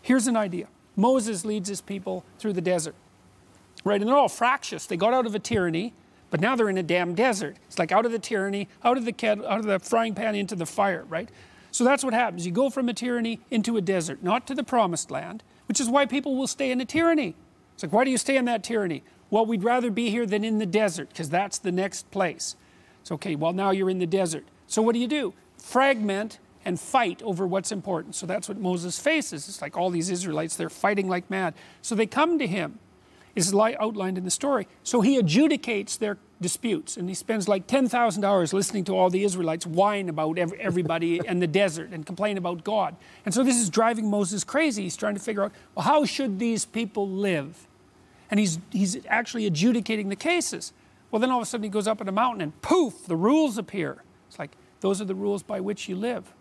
Here's an idea. Moses leads his people through the desert, right? And they're all fractious. They got out of a tyranny, but now they're in a damn desert. It's like out of the tyranny, out of the kettle, out of the frying pan into the fire, right? So that's what happens. You go from a tyranny into a desert, not to the promised land, which is why people will stay in a tyranny. It's like, why do you stay in that tyranny? Well, we'd rather be here than in the desert, because that's the next place. It's okay, well, now you're in the desert. So what do? Fragment and fight over what's important. So that's what Moses faces. It's like all these Israelites, they're fighting like mad. So they come to him. This is outlined in the story. So he adjudicates their disputes, and he spends like 10,000 hours listening to all the Israelites whine about everybody and the desert and complain about God. And so this is driving Moses crazy. He's trying to figure out, well, how should these people live? And he's actually adjudicating the cases. Well, then all of a sudden he goes up on a mountain and poof, the rules appear. It's like, those are the rules by which you live.